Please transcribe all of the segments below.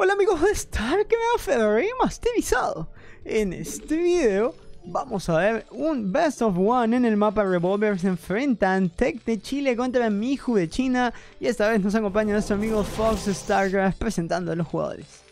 Hola amigos de StarCraft Remasterizado. En este video vamos a ver un Best of One en el mapa Revolvers. Se enfrentan Tech de Chile contra Mihu de China. Y esta vez nos acompaña nuestro amigo Fox StarCraft presentando a los jugadores.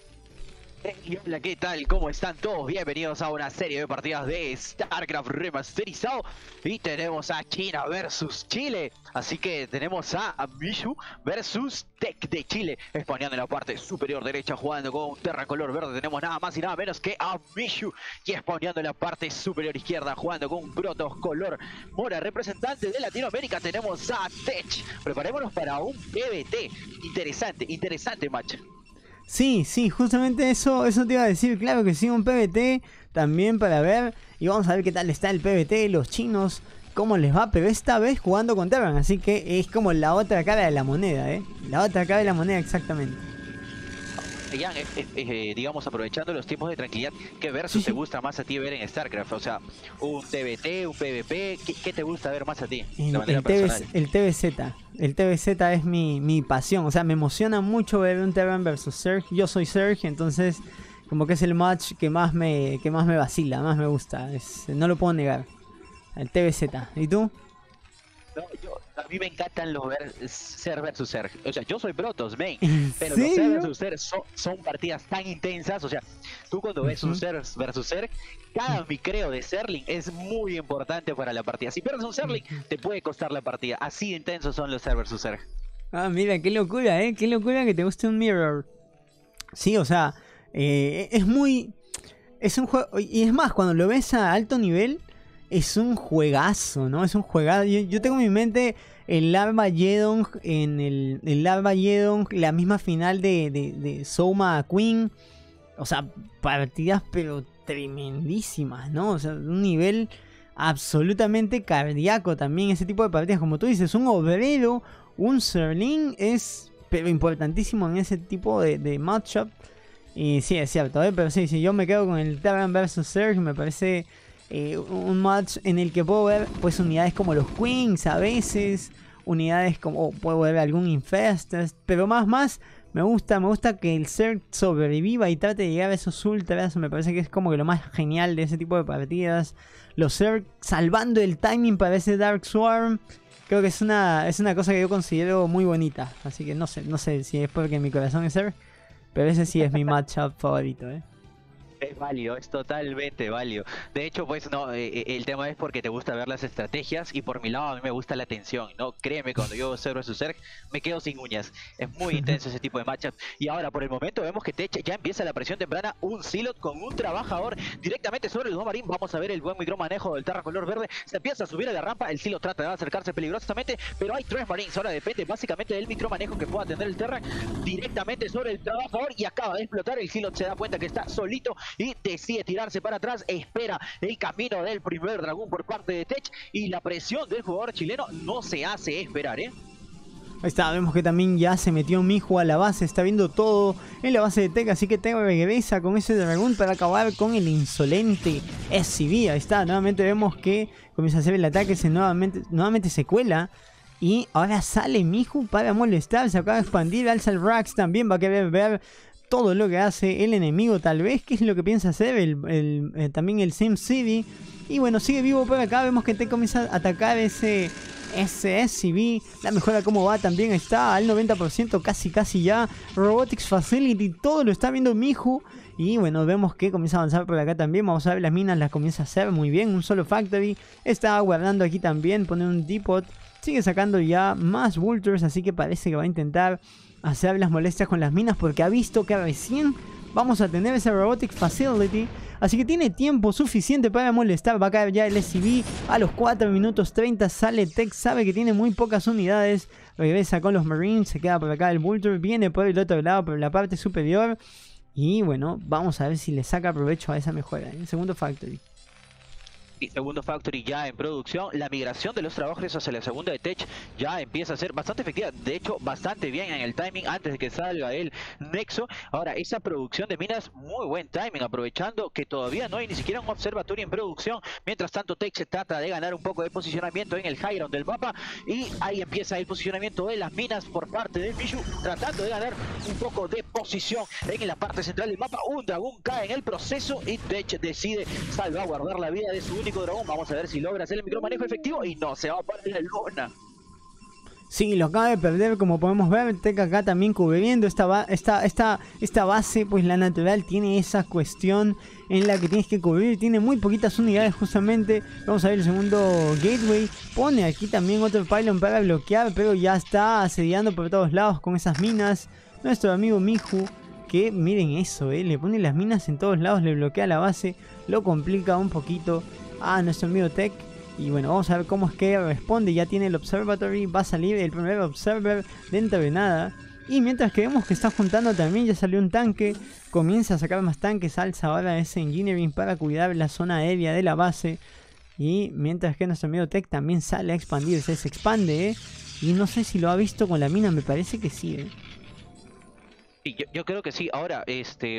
Hola, ¿qué tal? ¿Cómo están todos? Bienvenidos a una serie de partidas de StarCraft Remasterizado. Y tenemos a China versus Chile. Así que tenemos a Mihu versus Tech de Chile. Español en la parte superior derecha, jugando con un terracolor verde. Tenemos nada más y nada menos que a Mihu. Y español en la parte superior izquierda, jugando con un Protoss color mora. Representante de Latinoamérica, tenemos a Tech. Preparémonos para un PvT. Interesante match. Sí, justamente eso te iba a decir, claro que sí, un PvT también para ver. Y vamos a ver qué tal está el PvT, los chinos, cómo les va, pero esta vez jugando con Terran, así que es como la otra cara de la moneda, la otra cara de la moneda exactamente. Digamos, aprovechando los tiempos de tranquilidad, ¿qué versus te gusta más a ti ver en StarCraft? O sea, un TBT, un PvP, ¿qué te gusta ver más a ti? El TBZ es mi pasión, o sea, me emociona mucho ver un Terran versus Zerg. Yo soy Zerg, entonces como que es el match que más me vacila, más me gusta, no lo puedo negar, el TBZ. ¿Y tú? No, a mí me encantan los Zerg versus Zerg. O sea, yo soy Protoss, men. Pero los Zerg versus Zerg son partidas tan intensas. O sea, tú cuando ves un Zerg versus Zerg, cada micreo de Zergling es muy importante para la partida. Si pierdes un Zergling, te puede costar la partida. Así de intensos son los Zerg versus Zerg. Ah, mira, qué locura, ¿eh? Qué locura que te guste un Mirror. Sí, o sea, es muy... Es un juego... Y es más, cuando lo ves a alto nivel... Es un juegazo, ¿no? Es un juegazo. Yo tengo en mi mente el Larva Jaedong, la misma final de Soma Queen. O sea, partidas pero tremendísimas, ¿no? O sea, un nivel absolutamente cardíaco también. Ese tipo de partidas, como tú dices, un obrero, un Zergling es pero importantísimo en ese tipo de matchup. Y sí, es cierto, pero sí, yo me quedo con el Terran vs Zerg, me parece... un match en el que puedo ver pues unidades como los Queens a veces, unidades como puedo ver algún Infesters, pero más me gusta que el Zerg sobreviva y trate de llegar a esos ultras. Me parece que es como que lo más genial de ese tipo de partidas, los Zerg salvando el timing para ese Dark Swarm. Creo que es una cosa que yo considero muy bonita, así que no sé si es porque mi corazón es Zerg, pero ese sí es mi matchup favorito, Es válido, es totalmente válido. De hecho, pues no, el tema es porque te gusta ver las estrategias y por mi lado a mí me gusta la tensión, ¿no? Créeme, cuando yo Zerg vs Zerg me quedo sin uñas. Es muy intenso ese tipo de matchups. Y ahora por el momento vemos que Tech ya empieza la presión temprana, un Silot con un trabajador directamente sobre el nuevo marín. Vamos a ver el buen micromanejo del Terra color verde. Se empieza a subir a la rampa, el Silot trata de acercarse peligrosamente, pero hay tres marines. Ahora depende básicamente del micromanejo que pueda tener el Terra directamente sobre el trabajador y acaba de explotar. El Silot se da cuenta que está solito y decide tirarse para atrás. Espera el camino del primer dragón por parte de Tech y la presión del jugador chileno no se hace esperar, Ahí está, vemos que también ya se metió Mihu a la base, está viendo todo en la base de Tech, así que Tech regresa con ese dragón para acabar con el insolente SCV. Ahí está, nuevamente vemos que comienza a hacer el ataque, nuevamente se cuela. Y ahora sale Mihu para molestar, se acaba de expandir, alza el Rax también, va a querer ver todo lo que hace el enemigo, tal vez, que es lo que piensa hacer también el Sim City. Y bueno, sigue vivo por acá. Vemos que Tech comienza a atacar ese SCV. La mejora como va también está al 90%, casi ya. Robotics Facility, todo lo está viendo Mihu. Y bueno, vemos que comienza a avanzar por acá también. Vamos a ver las minas, las comienza a hacer muy bien. Un solo Factory, está guardando aquí también, pone un Depot. Sigue sacando ya más Vultures, así que parece que va a intentar hacer las molestias con las minas porque ha visto que recién vamos a tener ese Robotic Facility, así que tiene tiempo suficiente para molestar. Va a caer ya el SCV a los 4 minutos 30. Sale Tech, sabe que tiene muy pocas unidades, regresa con los Marines, se queda por acá el Vulture, viene por el otro lado, por la parte superior. Y bueno, vamos a ver si le saca provecho a esa mejora en el segundo Factory. y segundo Factory ya en producción. La migración de los trabajos hacia la segunda de Tech ya empieza a ser bastante efectiva, de hecho bastante bien en el timing antes de que salga el nexo. Ahora esa producción de minas, muy buen timing, aprovechando que todavía no hay ni siquiera un observatorio en producción. Mientras tanto Tech se trata de ganar un poco de posicionamiento en el high ground del mapa, y ahí empieza el posicionamiento de las minas por parte de Mihu, tratando de ganar un poco de posición en la parte central del mapa. Un dragón cae en el proceso y Tech decide salvaguardar la vida de su único dragón. Vamos a ver si logra hacer el micromanejo efectivo y no se va a parar la luna. Sí, lo acaba de perder, como podemos ver. Tech acá también cubriendo esta base, pues la natural tiene esa cuestión en la que tienes que cubrir, tiene muy poquitas unidades justamente. Vamos a ver el segundo gateway, pone aquí también otro pylon para bloquear, pero ya está asediando por todos lados con esas minas. Nuestro amigo Mihu, que miren eso, le pone las minas en todos lados, le bloquea la base, lo complica un poquito a nuestro amigo Tech. Y bueno, vamos a ver cómo es que responde. Ya tiene el observatory, va a salir el primer observer dentro de nada. Y mientras que vemos que está juntando también, ya salió un tanque, comienza a sacar más tanques, alza ahora ese engineering para cuidar la zona aérea de la base. Y mientras que nuestro amigo Tech también sale a expandirse, se expande, y no sé si lo ha visto con la mina, me parece que sí, Yo creo que sí. Ahora,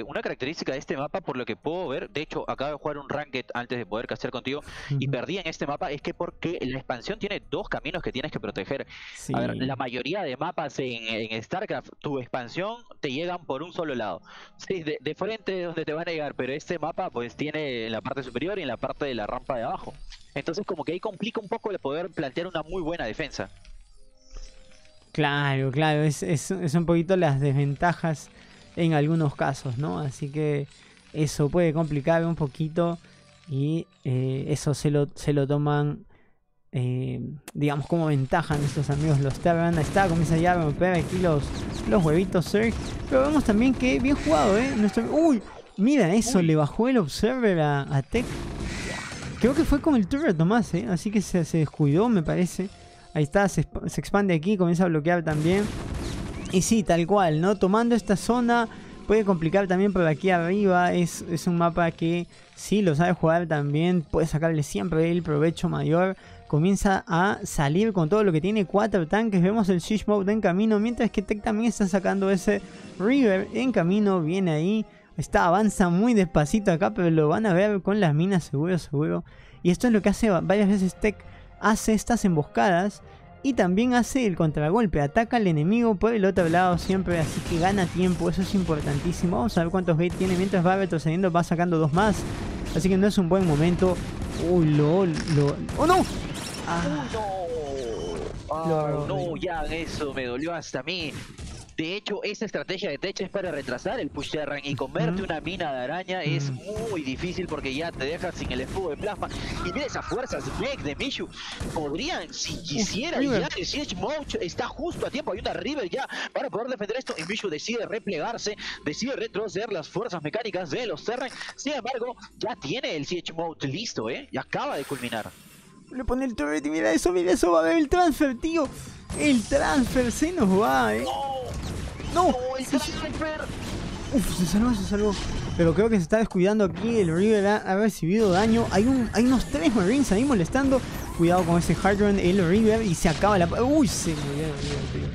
una característica de este mapa, por lo que puedo ver, de hecho, acabo de jugar un ranked antes de poder castear contigo, y perdí en este mapa, es que porque la expansión tiene dos caminos que tienes que proteger. Sí. A ver, la mayoría de mapas en StarCraft, tu expansión te llegan por un solo lado. Sí, de frente es donde te van a llegar, pero este mapa pues tiene en la parte superior y en la parte de la rampa de abajo. Entonces como que ahí complica un poco el poder plantear una muy buena defensa. Claro, claro, es un poquito las desventajas en algunos casos, ¿no? Así que eso puede complicar un poquito, y eso se lo toman, digamos, como ventaja nuestros amigos los Terran. Está, comienza ya a romper aquí los huevitos Zerg, pero vemos también que bien jugado, ¡Uy! Mira eso, le bajó el Observer a Tech. Creo que fue con el turret nomás, así que se descuidó, me parece. Ahí está, se expande aquí, comienza a bloquear también. Y sí, tal cual, ¿no? Tomando esta zona puede complicar también por aquí arriba. Es un mapa que sí lo sabe jugar también. Puede sacarle siempre el provecho mayor. Comienza a salir con todo lo que tiene. 4 tanques. Vemos el Siege Mode en camino. Mientras que Tech también está sacando ese River en camino. Viene ahí. Avanza muy despacito acá, pero lo van a ver con las minas seguro, seguro. Y esto es lo que hace varias veces Tech. Hace estas emboscadas y también hace el contragolpe, ataca al enemigo por el otro lado siempre, así que gana tiempo, eso es importantísimo. Vamos a ver cuántos gate tiene, mientras va retrocediendo va sacando 2 más, así que no es un buen momento. ¡Oh no! Ya eso me dolió hasta a mí. De hecho, esa estrategia de Tech es para retrasar el push terran, y comerte una mina de araña es muy difícil porque ya te dejas sin el escudo de plasma. Y mira esas fuerzas mech de Mihu. Podrían, si quisieran, ya el Siege Mode está justo a tiempo. Hay una River ya para poder defender esto. Y Mihu decide replegarse, decide retroceder las fuerzas mecánicas de los terran. Sin embargo, ya tiene el Siege Mode listo, y acaba de culminar. Le pone el turret y mira eso, va a ver el transfer, tío. El transfer se nos va, No, el transfer. Uf, se salvó. Pero creo que se está descuidando aquí. El River ha recibido daño. Hay unos 3 Marines ahí molestando. Cuidado con ese hard run, el River. Y se acaba la... Uy, se murió el River,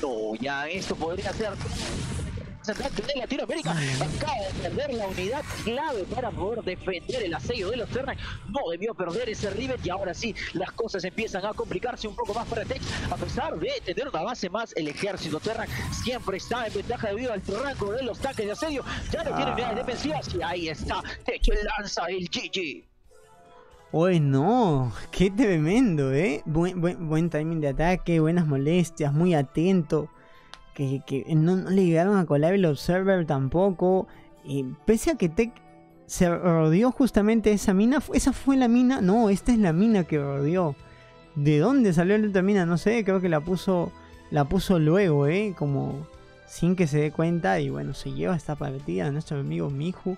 tío. No, ya esto podría ser... de Latinoamérica acaba de perder la unidad clave para poder defender el asedio de los Terran. No debió perder ese River, y ahora sí las cosas empiezan a complicarse un poco más para Tech. A pesar de tener una base más, el ejército Terran siempre está en ventaja debido al rango de los tanques de asedio. Ya no tiene unidades defensivas, y ahí está Tech, lanza el GG. Uy, no, qué tremendo, buen timing de ataque, buenas molestias, muy atento. Que no le llegaron a colar el Observer tampoco. Pese a que Tech se rodeó justamente esa mina. ¿Esa fue la mina? No, esta es la mina que rodeó. ¿De dónde salió la otra mina? No sé, creo que la puso luego, como sin que se dé cuenta. Y bueno, se lleva esta partida nuestro amigo Mihu.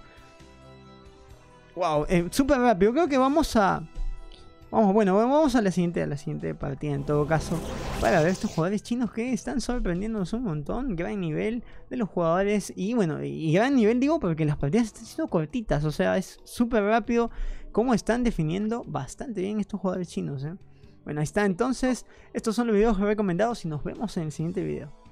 Wow, súper rápido. Creo que vamos a la siguiente partida en todo caso. para ver estos jugadores chinos que están sorprendiéndonos un montón. Gran nivel de los jugadores. Y bueno, y gran nivel digo porque las partidas están siendo cortitas. O sea, es súper rápido como están definiendo bastante bien estos jugadores chinos, Bueno, ahí está entonces. Estos son los videos recomendados y nos vemos en el siguiente video.